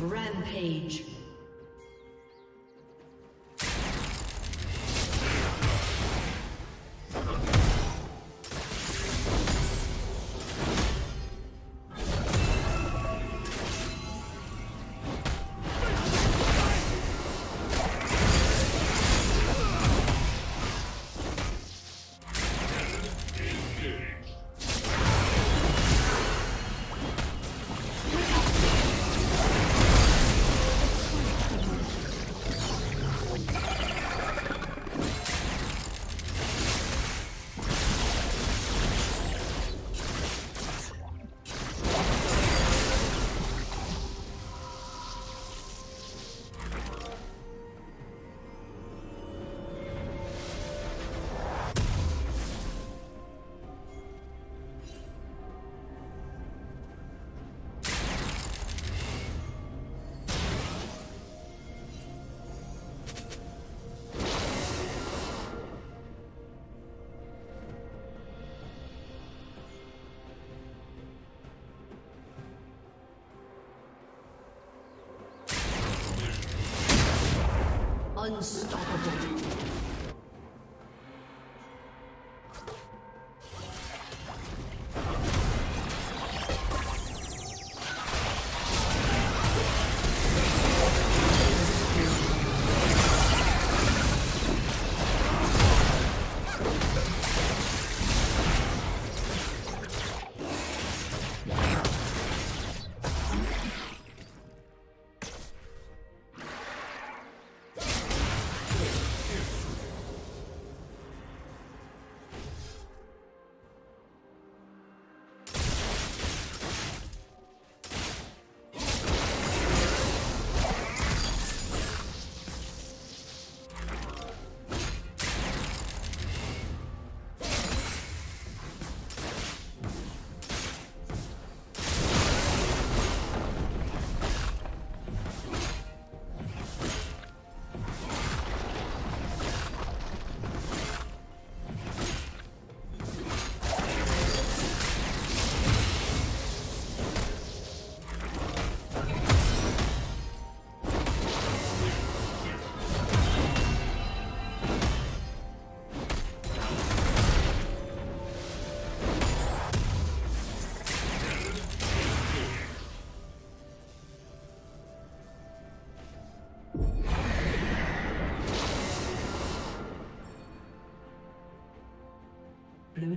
Rampage. Unstoppable. Blue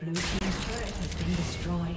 Blue team's turret has been destroyed.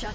Shut